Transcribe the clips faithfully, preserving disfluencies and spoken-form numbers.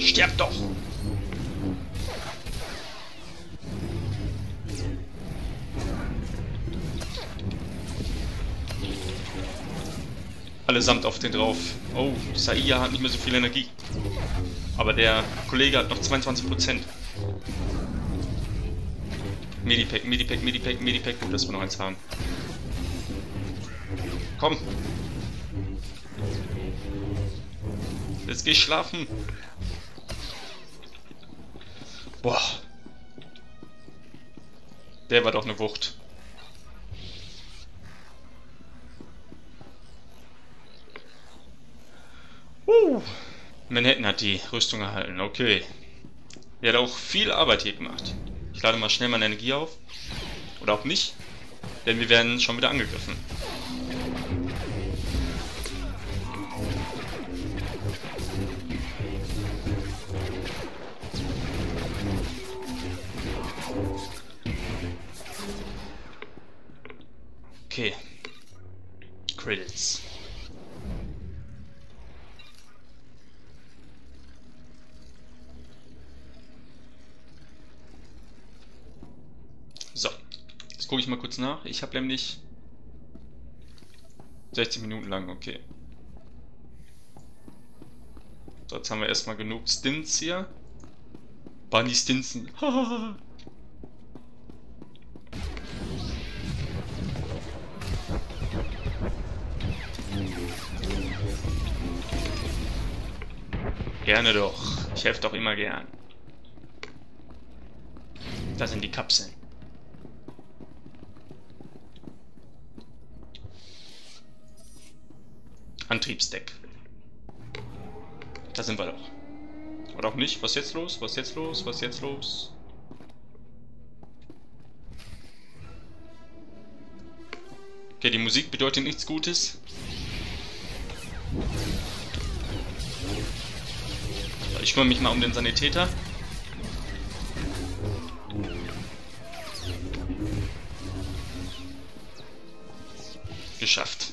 Sterb doch! Allesamt auf den drauf. Oh, Saia hat nicht mehr so viel Energie. Aber der Kollege hat noch zweiundzwanzig Prozent. Medipack, Medipack, Medipack, Medipack. Gut, dass wir noch eins haben. Komm. Jetzt geh ich schlafen. Boah. Der war doch eine Wucht. Uh. Manhattan hat die Rüstung erhalten. Okay. Der hat auch viel Arbeit hier gemacht. Ich lade mal schnell meine Energie auf. Oder auch nicht. Denn wir werden schon wieder angegriffen. Okay. Credits. So, jetzt gucke ich mal kurz nach. Ich habe nämlich sechzig Minuten lang, okay. So, jetzt haben wir erstmal genug Stints hier. Bunny Stinsen. Gerne doch. Ich helfe doch immer gern. Das sind die Kapseln. Antriebsdeck. Da sind wir doch. Oder auch nicht. Was ist jetzt los? Was ist jetzt los? Was ist jetzt los? Okay, die Musik bedeutet nichts Gutes. Ich kümmere mich mal um den Sanitäter. Geschafft.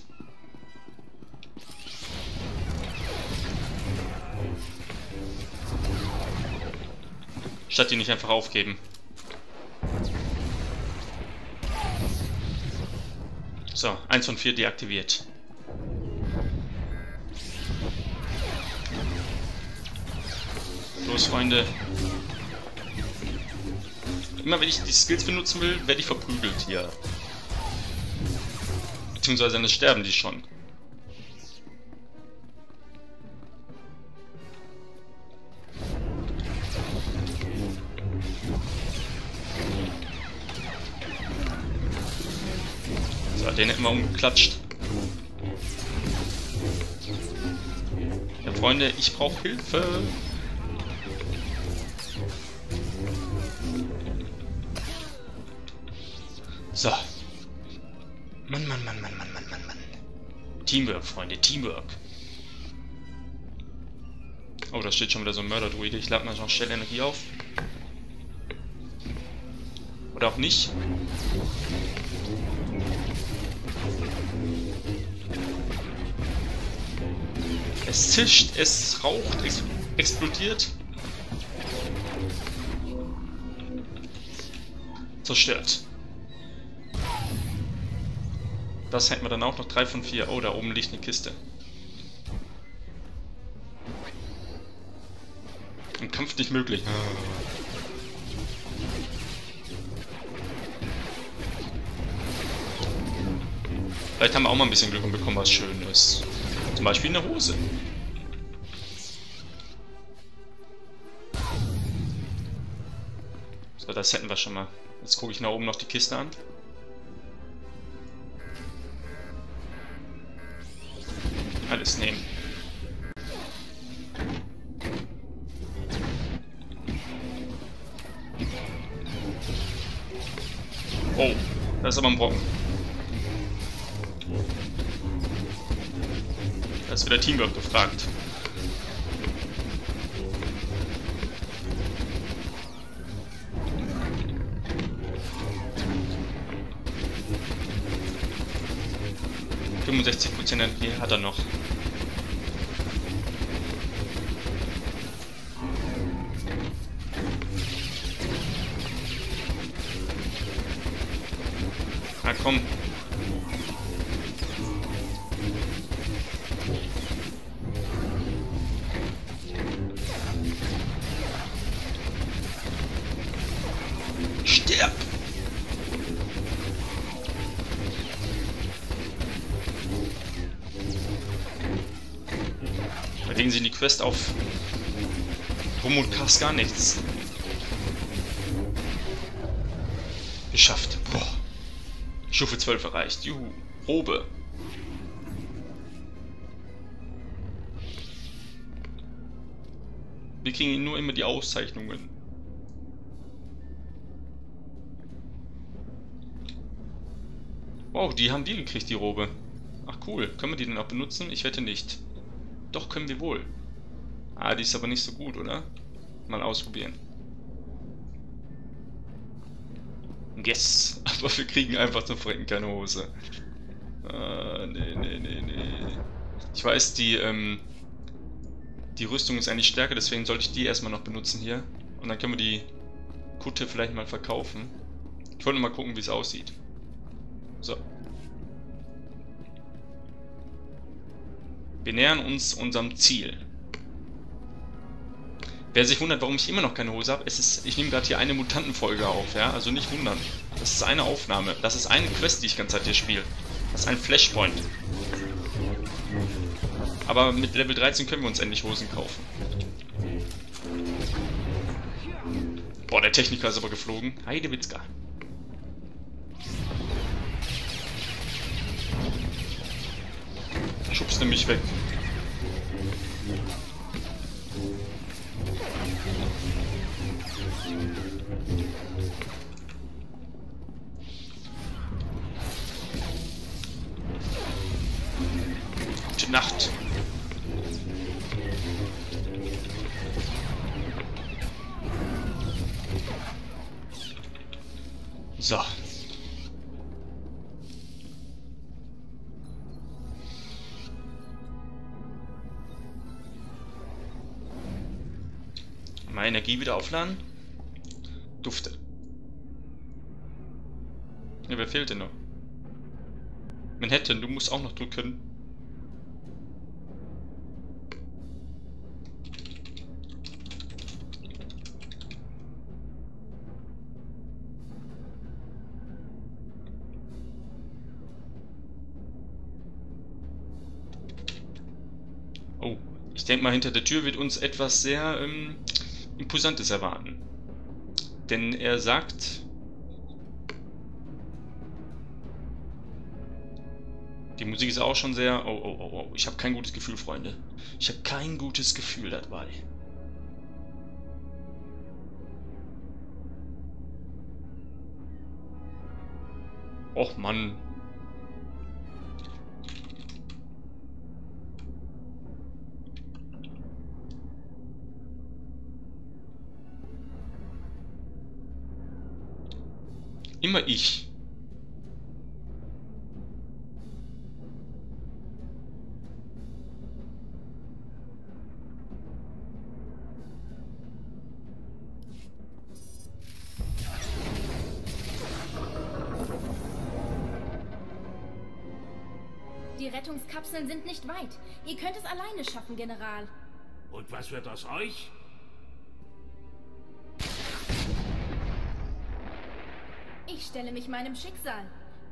Statt die nicht einfach aufgeben. So, eins von vier deaktiviert. Los, Freunde. Immer wenn ich die Skills benutzen will, werde ich verprügelt hier. Beziehungsweise dann sterben die schon. So, den hätten wir umgeklatscht. Ja, Freunde, ich brauche Hilfe. So. Mann, Mann, Mann, Mann, Mann, Mann, Mann, Mann. Teamwork, Freunde, Teamwork. Oh, da steht schon wieder so ein Mörderdruide. Ich lade mal noch schnell Energie auf. Oder auch nicht. Es zischt, es raucht, es explodiert. Zerstört. Das hätten wir dann auch noch drei von vier. Oh, da oben liegt eine Kiste. Im Kampf nicht möglich. Vielleicht haben wir auch mal ein bisschen Glück und bekommen was Schönes. Zum Beispiel eine Hose. So, das hätten wir schon mal. Jetzt gucke ich nach oben noch die Kiste an. Alles nehmen. Oh, das ist aber ein Brocken. Da ist wieder Teamwork gefragt. fünfundsechzig Prozent Energie hat er noch. Na komm. Stirb! Da legen sie in die Quest auf Dromund Kaas gar nichts. Geschafft. Boah. Stufe zwölf erreicht. Juhu. Probe. Wir kriegen nur immer die Auszeichnungen. Wow, die haben wir gekriegt, die Robe. Ach cool. Können wir die denn auch benutzen? Ich wette nicht. Doch, können wir wohl. Ah, die ist aber nicht so gut, oder? Mal ausprobieren. Yes, aber wir kriegen einfach zum Frecken keine Hose. Äh, nee, nee, nee, nee. Ich weiß, die, ähm, die Rüstung ist eigentlich stärker, deswegen sollte ich die erstmal noch benutzen hier. Und dann können wir die Kutte vielleicht mal verkaufen. Ich wollte mal gucken, wie es aussieht. So. Wir nähern uns unserem Ziel. Wer sich wundert, warum ich immer noch keine Hose habe, es ist, ich nehme gerade hier eine Mutantenfolge auf, ja, also nicht wundern. Das ist eine Aufnahme, das ist eine Quest, die ich die ganze Zeit hier spiele. Das ist ein Flashpoint. Aber mit Level dreizehn können wir uns endlich Hosen kaufen. Boah, der Techniker ist aber geflogen. Heidewitzka. Schubst nämlich weg. Gute Nacht. So. Meine Energie wieder aufladen. Dufte. Ja, wer fehlt denn noch? Manhattan, du musst auch noch drücken. Oh, ich denke mal, hinter der Tür wird uns etwas sehr ähm, Imposantes erwarten. Denn er sagt, die Musik ist auch schon sehr... Oh, oh, oh, oh. Ich habe kein gutes Gefühl, Freunde. Ich habe kein gutes Gefühl dabei. Och, Mann. Immer ich. Die Rettungskapseln sind nicht weit. Ihr könnt es alleine schaffen, General. Und was wird aus euch? Ich stelle mich meinem Schicksal.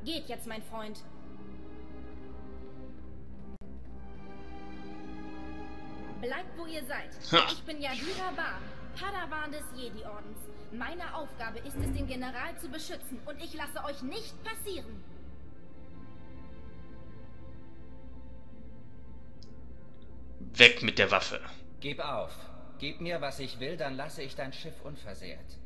Geht jetzt, mein Freund. Bleibt, wo ihr seid. Ha. Ich bin Yadira Ban, Padawan des Jedi-Ordens. Meine Aufgabe ist es, den General zu beschützen. Und ich lasse euch nicht passieren. Weg mit der Waffe. Gib auf. Gib mir, was ich will, dann lasse ich dein Schiff unversehrt.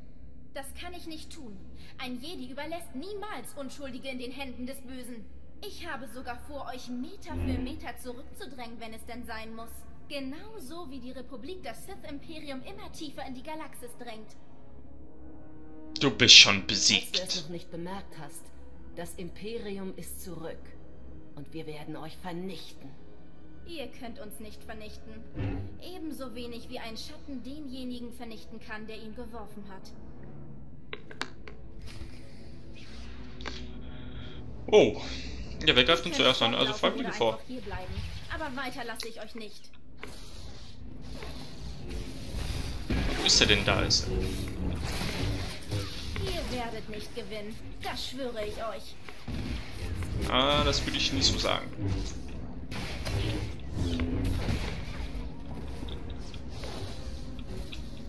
Das kann ich nicht tun. Ein Jedi überlässt niemals Unschuldige in den Händen des Bösen. Ich habe sogar vor, euch Meter für Meter zurückzudrängen, wenn es denn sein muss. Genauso wie die Republik das Sith-Imperium immer tiefer in die Galaxis drängt. Du bist schon besiegt. Falls du es noch nicht bemerkt hast, das Imperium ist zurück. Und wir werden euch vernichten. Ihr könnt uns nicht vernichten. Ebenso wenig wie ein Schatten denjenigen vernichten kann, der ihn geworfen hat. Oh, ja, wer greift denn zuerst an? Also fragt mich vor. Aber weiter lasse ich euch nicht. Wo ist er denn da? Ist er? Ihr werdet nicht gewinnen, das schwöre ich euch. Ah, das würde ich nicht so sagen.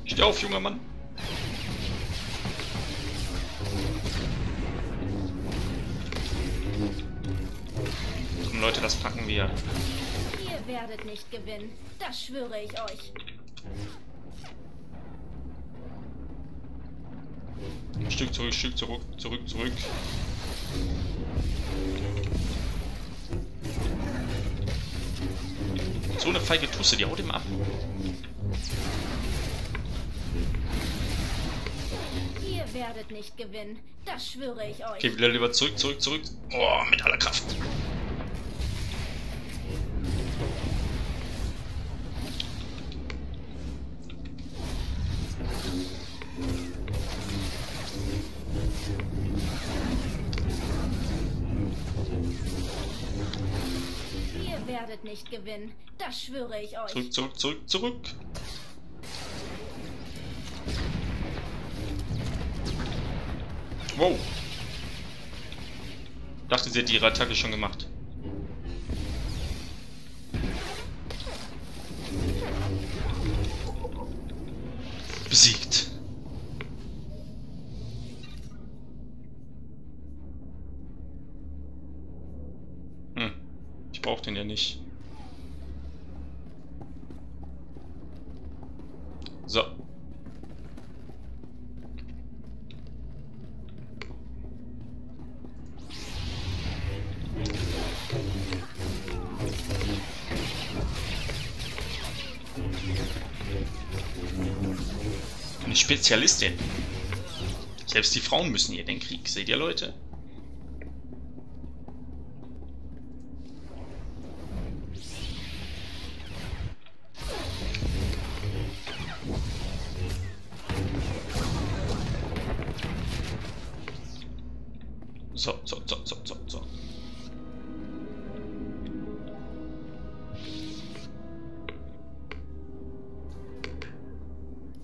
Steh auf, junger Mann. Komm, Leute, das packen wir. Ihr werdet nicht gewinnen, das schwöre ich euch. Ein Stück zurück, Stück zurück, zurück, zurück. Und so eine feige Tusse, die haut ihm ab. Ihr werdet nicht gewinnen, das schwöre ich euch. Okay, wieder lieber zurück, zurück, zurück. Oh, mit aller Kraft. Ihr werdet nicht gewinnen, das schwöre ich euch. Zurück, zurück, zurück, zurück. Wow. Ich dachte, sie hätte ihre Attacke schon gemacht. Besiegt. Hm. Ich brauche den ja nicht. So. Eine Spezialistin. Selbst die Frauen müssen hier den Krieg. Seht ihr, Leute? So, so, so, so, so, so.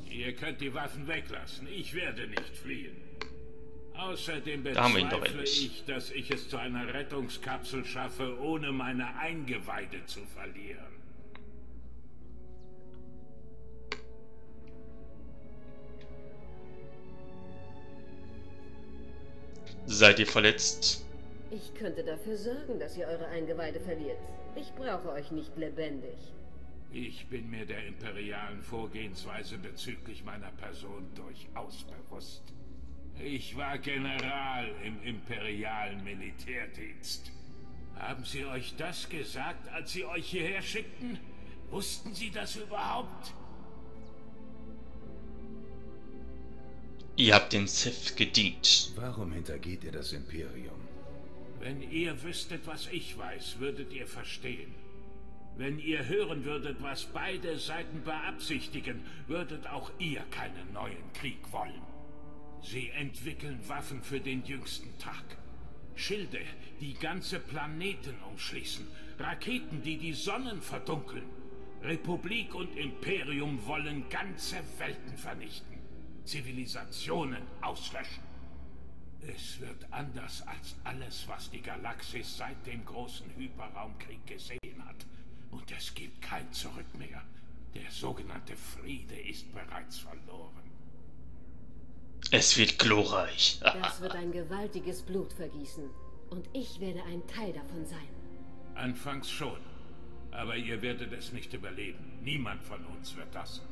Ihr könnt die Waffen weglassen. Ich werde nicht fliehen. Außerdem bezweifle ich, dass ich es zu einer Rettungskapsel schaffe, ohne meine Eingeweide zu verlieren. Seid ihr verletzt? Ich könnte dafür sorgen, dass ihr eure Eingeweide verliert. Ich brauche euch nicht lebendig. Ich bin mir der imperialen Vorgehensweise bezüglich meiner Person durchaus bewusst. Ich war General im imperialen Militärdienst. Haben Sie euch das gesagt, als Sie euch hierher schickten? Wussten Sie das überhaupt? Ihr habt den Sith gedient. Warum hintergeht ihr das Imperium? Wenn ihr wüsstet, was ich weiß, würdet ihr verstehen. Wenn ihr hören würdet, was beide Seiten beabsichtigen, würdet auch ihr keinen neuen Krieg wollen. Sie entwickeln Waffen für den jüngsten Tag. Schilde, die ganze Planeten umschließen. Raketen, die die Sonnen verdunkeln. Republik und Imperium wollen ganze Welten vernichten. Zivilisationen auslöschen. Es wird anders als alles, was die Galaxis seit dem großen Hyperraumkrieg gesehen hat. Und es gibt kein Zurück mehr. Der sogenannte Friede ist bereits verloren. Es wird glorreich. Das wird ein gewaltiges Blutvergießen. Und ich werde ein Teil davon sein. Anfangs schon. Aber ihr werdet es nicht überleben. Niemand von uns wird das.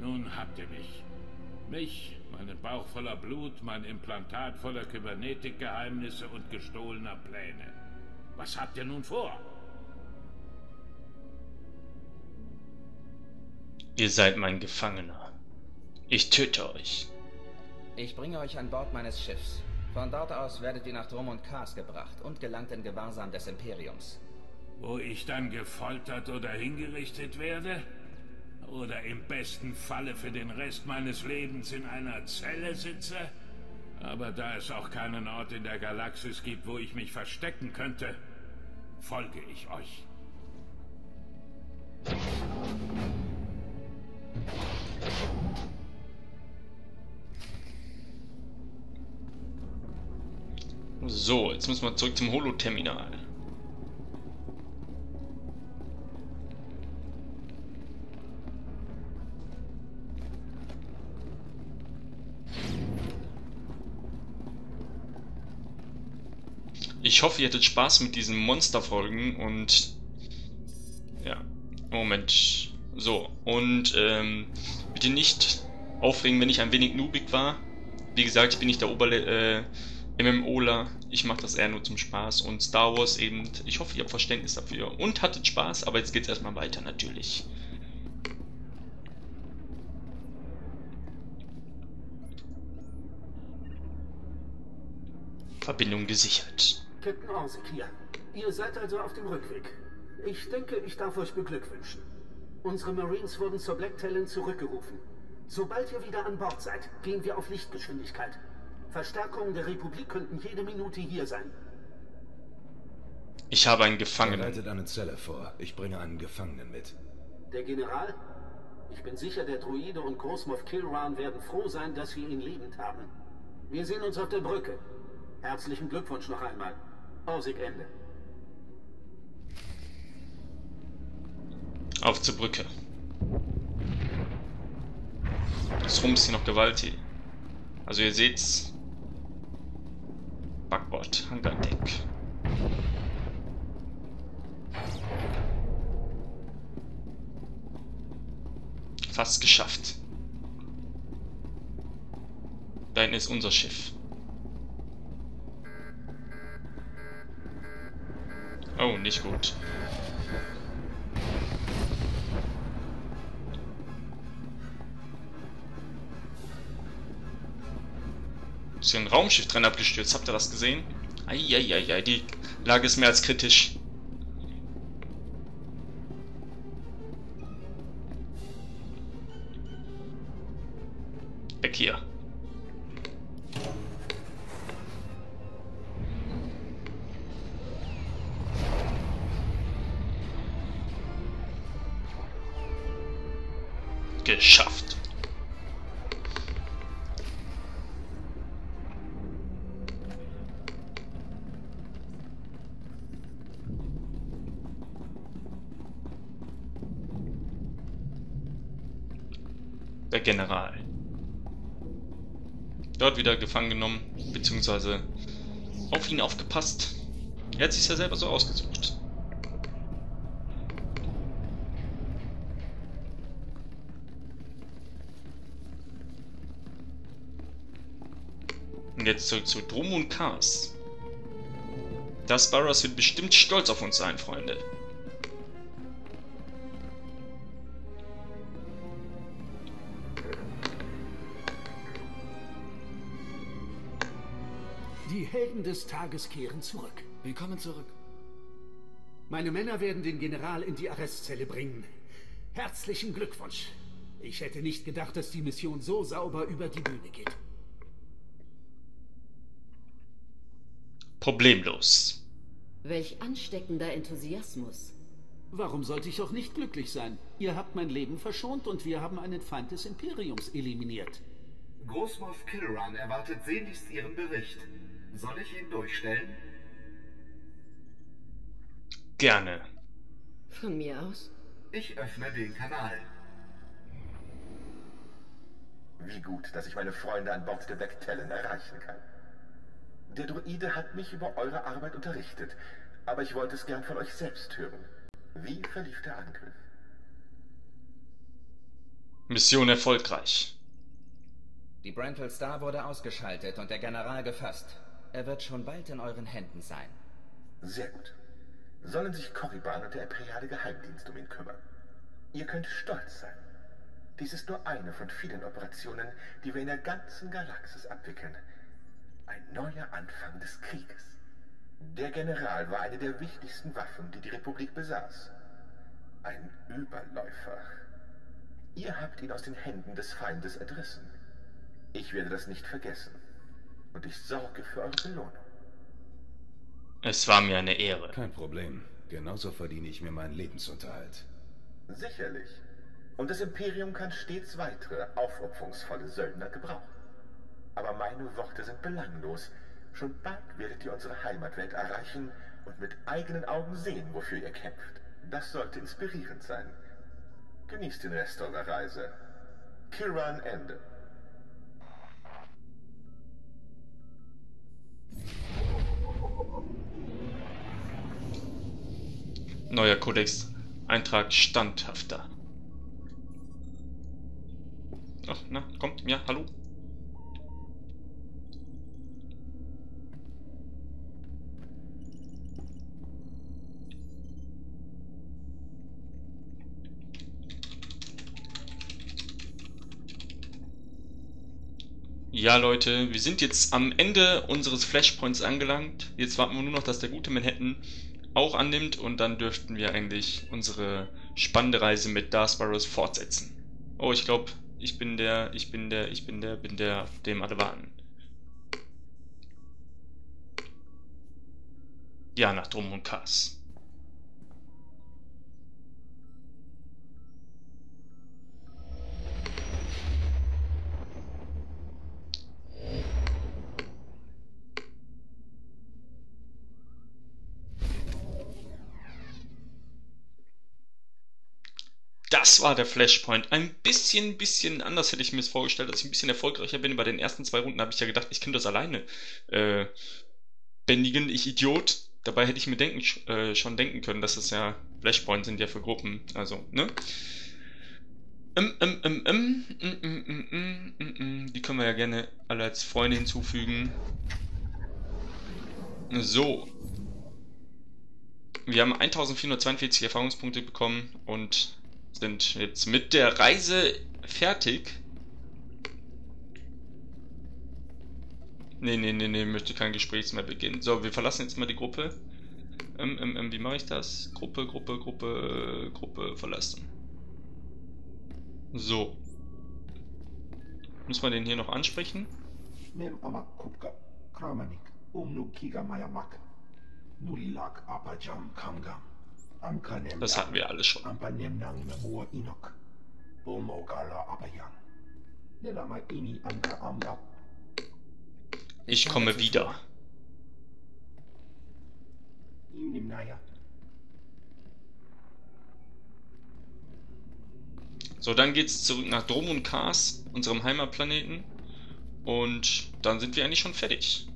Nun habt ihr mich. Mich, meinen Bauch voller Blut, mein Implantat voller Kybernetikgeheimnisse und gestohlener Pläne. Was habt ihr nun vor? Ihr seid mein Gefangener. Ich töte euch. Ich bringe euch an Bord meines Schiffs. Von dort aus werdet ihr nach Dromund Kaas gebracht und gelangt in Gewahrsam des Imperiums. Wo ich dann gefoltert oder hingerichtet werde? Oder im besten Falle für den Rest meines Lebens in einer Zelle sitze? Aber da es auch keinen Ort in der Galaxis gibt, wo ich mich verstecken könnte, folge ich euch. So, jetzt müssen wir zurück zum Holoterminal. Ich hoffe, ihr hattet Spaß mit diesen Monsterfolgen und ja, Moment. So, und ähm, bitte nicht aufregen, wenn ich ein wenig noobig war. Wie gesagt, ich bin nicht der Oberle äh, MMOler. Ich mache das eher nur zum Spaß. Und Star Wars eben, ich hoffe, ihr habt Verständnis dafür und hattet Spaß, aber jetzt geht's erstmal weiter natürlich. Verbindung gesichert. Captain Orsik hier. Ihr seid also auf dem Rückweg. Ich denke, ich darf euch beglückwünschen. Unsere Marines wurden zur Black Talon zurückgerufen. Sobald ihr wieder an Bord seid, gehen wir auf Lichtgeschwindigkeit. Verstärkungen der Republik könnten jede Minute hier sein. Ich habe einen Gefangenen. Leitet eine Zelle vor. Ich bringe einen Gefangenen mit. Der General? Ich bin sicher, der Druide und Großmoff Kilran werden froh sein, dass wir ihn lebend haben. Wir sehen uns auf der Brücke. Herzlichen Glückwunsch noch einmal. Orsik Ende. Auf zur Brücke. Das Rum ist hier noch gewaltig. Also ihr seht's. Backbord, Hangardeck. Fast geschafft. Da hinten ist unser Schiff. Oh, nicht gut. Ist hier ein Raumschiff drin abgestürzt, habt ihr das gesehen? Eieiei, die Lage ist mehr als kritisch. Weg hier. Geschafft. Der General. Dort wieder gefangen genommen, beziehungsweise auf ihn aufgepasst. Er hat sich ja selber so ausgesucht. Und jetzt zurück zu Dromund Kaas. Darth Baras wird bestimmt stolz auf uns sein, Freunde. Die Helden des Tages kehren zurück. Willkommen zurück. Meine Männer werden den General in die Arrestzelle bringen. Herzlichen Glückwunsch. Ich hätte nicht gedacht, dass die Mission so sauber über die Bühne geht. Problemlos. Welch ansteckender Enthusiasmus. Warum sollte ich auch nicht glücklich sein? Ihr habt mein Leben verschont und wir haben einen Feind des Imperiums eliminiert. Großmoff Kilran erwartet sehnlichst Ihren Bericht. Soll ich ihn durchstellen? Gerne. Von mir aus? Ich öffne den Kanal. Wie gut, dass ich meine Freunde an Bord der Black Talon erreichen kann. Der Druide hat mich über eure Arbeit unterrichtet, aber ich wollte es gern von euch selbst hören. Wie verlief der Angriff? Mission erfolgreich. Die Brentel Star wurde ausgeschaltet und der General gefasst. Er wird schon bald in euren Händen sein. Sehr gut. Sollen sich Korriban und der imperiale Geheimdienst um ihn kümmern. Ihr könnt stolz sein. Dies ist nur eine von vielen Operationen, die wir in der ganzen Galaxis abwickeln. Ein neuer Anfang des Krieges. Der General war eine der wichtigsten Waffen, die die Republik besaß. Ein Überläufer. Ihr habt ihn aus den Händen des Feindes entrissen. Ich werde das nicht vergessen. Und ich sauge für eure Belohnung. Es war mir eine Ehre. Kein Problem. Genauso verdiene ich mir meinen Lebensunterhalt. Sicherlich. Und das Imperium kann stets weitere aufopferungsvolle Söldner gebrauchen. Aber meine Worte sind belanglos. Schon bald werdet ihr unsere Heimatwelt erreichen und mit eigenen Augen sehen, wofür ihr kämpft. Das sollte inspirierend sein. Genießt den Rest eurer Reise. Kilran Ende. Neuer Kodex. Eintrag standhafter. Ach, na, kommt, ja, hallo. Ja, Leute, wir sind jetzt am Ende unseres Flashpoints angelangt. Jetzt warten wir nur noch, dass der gute Manhattan auch annimmt, und dann dürften wir eigentlich unsere spannende Reise mit Darth Sparrows fortsetzen. Oh, ich glaube, ich bin der, ich bin der, ich bin der, bin der, dem Advaten. Ja, nach Dromund Kaas. Das war der Flashpoint. Ein bisschen, bisschen anders hätte ich mir es vorgestellt, dass ich ein bisschen erfolgreicher bin. Bei den ersten zwei Runden habe ich ja gedacht, ich kann das alleine äh, bändigen, ich Idiot. Dabei hätte ich mir denken, äh, schon denken können, dass das ja Flashpoints sind ja für Gruppen. Also, ne? Ähm, ähm, ähm, ähm, ähm, ähm, ähm, ähm, ähm. Die können wir ja gerne alle als Freunde hinzufügen. So. Wir haben eintausendvierhundertzweiundvierzig Erfahrungspunkte bekommen und sind jetzt mit der Reise fertig. Ne, ne, ne, ne, möchte kein Gespräch mehr beginnen. So, wir verlassen jetzt mal die Gruppe. Ähm, ähm, ähm, wie mache ich das? Gruppe, Gruppe, Gruppe, Gruppe verlassen. So. Muss man den hier noch ansprechen? Das hatten wir alles schon. Ich komme wieder. So, dann geht's zurück nach Dromund Kaas, unserem Heimatplaneten. Und dann sind wir eigentlich schon fertig.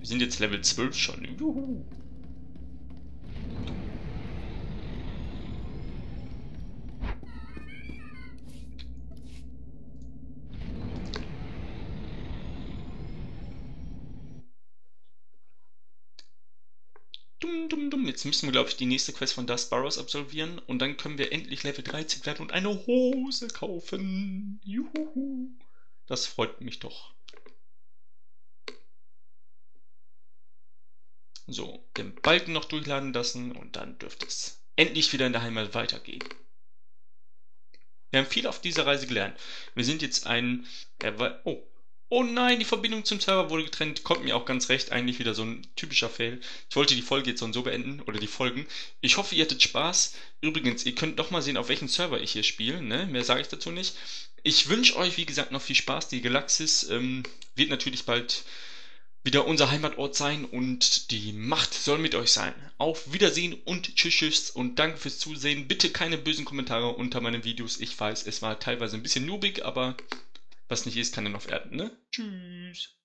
Wir sind jetzt Level zwölf schon. Juhu. Dumm, dumm, dumm. Jetzt müssen wir, glaube ich, die nächste Quest von Darth Sparrows absolvieren und dann können wir endlich Level dreizehn werden und eine Hose kaufen. Juhu. Das freut mich doch. So, den Balken noch durchladen lassen und dann dürfte es endlich wieder in der Heimat weitergehen. Wir haben viel auf dieser Reise gelernt. Wir sind jetzt ein... Oh, oh nein, die Verbindung zum Server wurde getrennt. Kommt mir auch ganz recht, eigentlich wieder so ein typischer Fail. Ich wollte die Folge jetzt so und so beenden, oder die Folgen. Ich hoffe, ihr hattet Spaß. Übrigens, ihr könnt doch mal sehen, auf welchen Server ich hier spiele, ne? Mehr sage ich dazu nicht. Ich wünsche euch, wie gesagt, noch viel Spaß. Die Galaxis ähm, wird natürlich bald... wieder unser Heimatort sein und die Macht soll mit euch sein. Auf Wiedersehen und tschüss, tschüss und danke fürs Zusehen. Bitte keine bösen Kommentare unter meinen Videos. Ich weiß, es war teilweise ein bisschen noobig, aber was nicht ist, kann ja noch werden, ne? Tschüss.